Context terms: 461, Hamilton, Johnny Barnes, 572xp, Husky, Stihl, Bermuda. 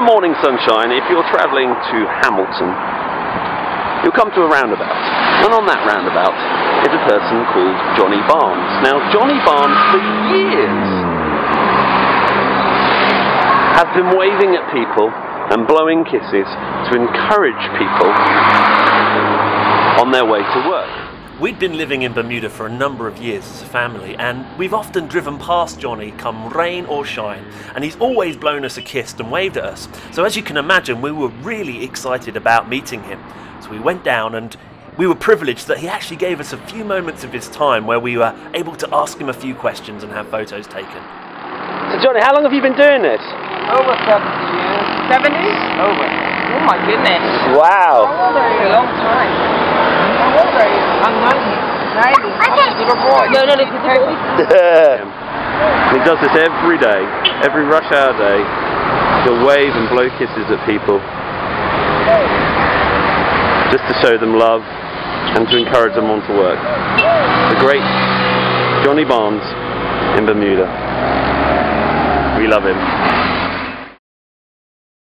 the morning sunshine, if you're travelling to Hamilton, you'll come to a roundabout, and on that roundabout is a person called Johnny Barnes. Now, Johnny Barnes, for years, has been waving at people and blowing kisses to encourage people on their way to work. We'd been living in Bermuda for a number of years as a family, and we've often driven past Johnny come rain or shine, and he's always blown us a kiss and waved at us. So as you can imagine, we were really excited about meeting him. So we went down, and we were privileged that he actually gave us a few moments of his time where we were able to ask him a few questions and have photos taken. So Johnny, how long have you been doing this? Over 70 years. 70s? Over. Oh my goodness. Wow. How old are you? A long time. How old are you? I'm 90. 90. I'm a little boy. No, this is her. He does this every day, every rush hour day. He'll wave and blow kisses at people, just to show them love and to encourage them on to work. The great Johnny Barnes in Bermuda. We love him.